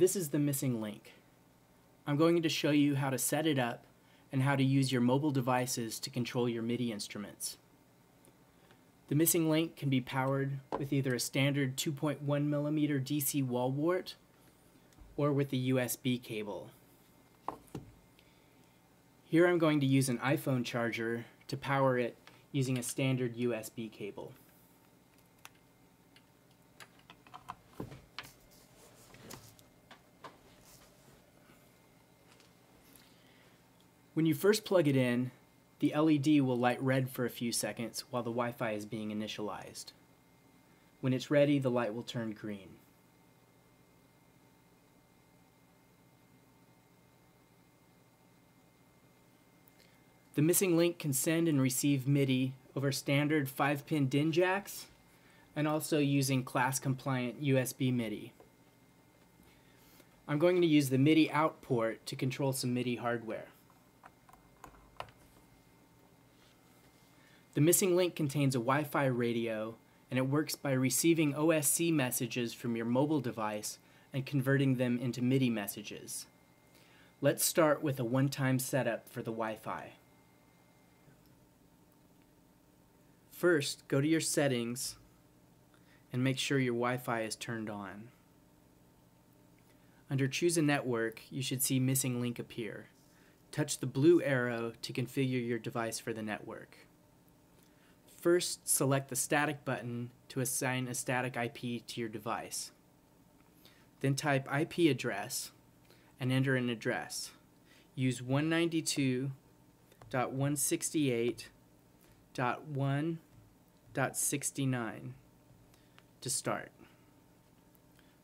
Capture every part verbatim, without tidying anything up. This is the missing link. I'm going to show you how to set it up and how to use your mobile devices to control your MIDI instruments. The missing link can be powered with either a standard two point one millimeter D C wall wart or with a U S B cable. Here I'm going to use an iPhone charger to power it using a standard U S B cable. When you first plug it in, the L E D will light red for a few seconds while the Wi-Fi is being initialized. When it's ready, the light will turn green. The missing link can send and receive MIDI over standard five pin D I N jacks and also using class-compliant U S B MIDI. I'm going to use the MIDI out port to control some MIDI hardware. The missing link contains a Wi-Fi radio, and it works by receiving O S C messages from your mobile device and converting them into MIDI messages. Let's start with a one-time setup for the Wi-Fi. First, go to your settings and make sure your Wi-Fi is turned on. Under Choose a Network, you should see Missing Link appear. Touch the blue arrow to configure your device for the network. First, select the static button to assign a static I P to your device. Then type I P address and enter an address. Use one ninety-two dot one sixty-eight dot one dot sixty-nine to start.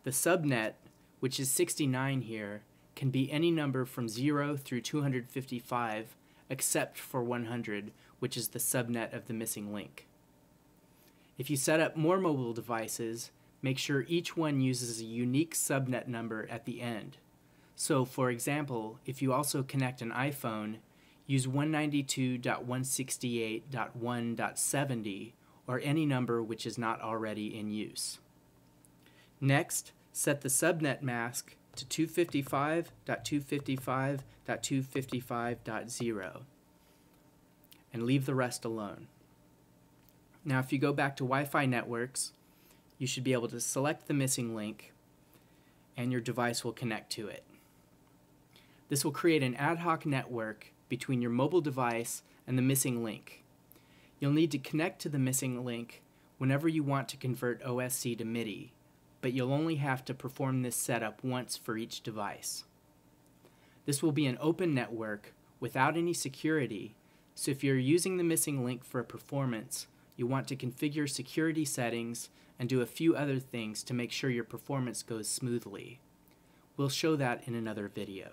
The subnet, which is sixty-nine here, can be any number from zero through two hundred fifty-five except for one hundred, which is the subnet of the missing link. If you set up more mobile devices, make sure each one uses a unique subnet number at the end. So, for example, if you also connect an iPhone, use one ninety-two dot one sixty-eight dot one dot seventy or any number which is not already in use. Next, set the subnet mask to two fifty-five dot two fifty-five dot two fifty-five dot zero and leave the rest alone. Now if you go back to Wi-Fi networks, you should be able to select the missing link and your device will connect to it. This will create an ad hoc network between your mobile device and the missing link. You'll need to connect to the missing link whenever you want to convert O S C to MIDI, but you'll only have to perform this setup once for each device. This will be an open network without any security, so if you're using the missing link for a performance, you want to configure security settings and do a few other things to make sure your performance goes smoothly. We'll show that in another video.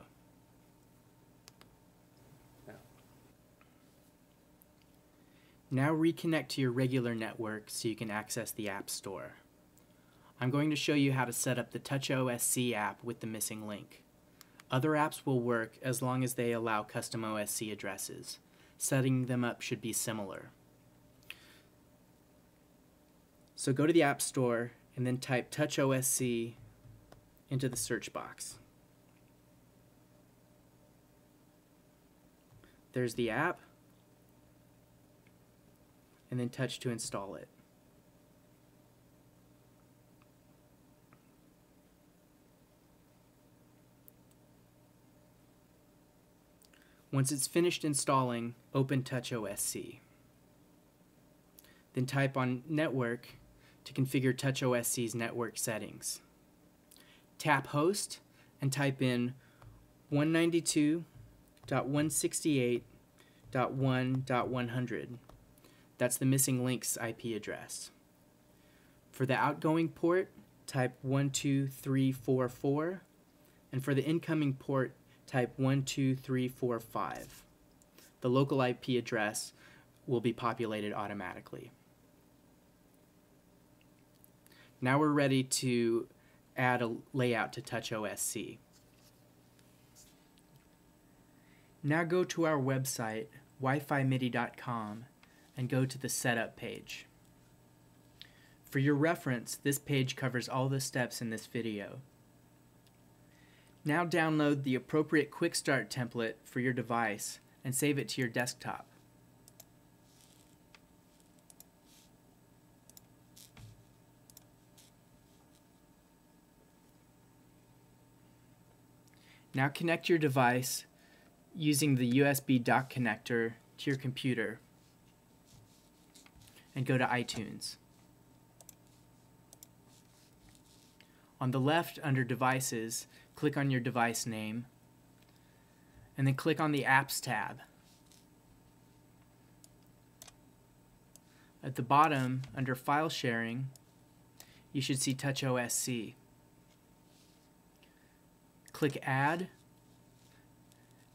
Now reconnect to your regular network so you can access the App Store. I'm going to show you how to set up the TouchOSC app with the missing link. Other apps will work as long as they allow custom O S C addresses. Setting them up should be similar. So go to the App Store and then type TouchOSC into the search box. There's the app, and then touch to install it. Once it's finished installing, open TouchOSC. Then type on Network to configure TouchOSC's network settings. Tap Host and type in one ninety-two dot one sixty-eight dot one dot one hundred. That's the missing link's I P address. For the outgoing port, type one two three four four, and for the incoming port, type one two three four five. The local I P address will be populated automatically. Now we're ready to add a layout to TouchOSC. Now go to our website, wifi midi dot com, and go to the Setup page. For your reference, this page covers all the steps in this video. Now download the appropriate Quick Start template for your device and save it to your desktop. Now connect your device using the U S B dock connector to your computer and go to iTunes. On the left under Devices, click on your device name and then click on the Apps tab. At the bottom under File Sharing, you should see TouchOSC. Click Add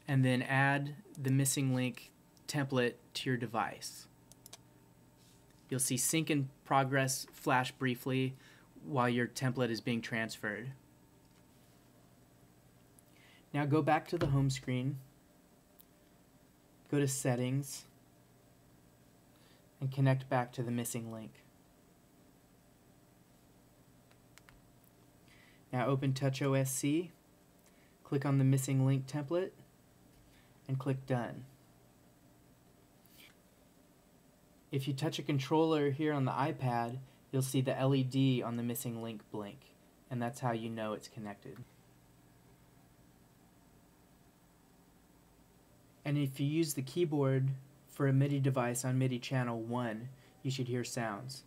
and then add the missing link template to your device. You'll see Sync in Progress flash briefly while your template is being transferred. Now go back to the home screen, go to Settings, and connect back to the missing link. Now open TouchOSC, click on the missing link template, and click Done. If you touch a controller here on the iPad, you'll see the L E D on the missing link blink, and that's how you know it's connected. And if you use the keyboard for a MIDI device on MIDI channel one, you should hear sounds.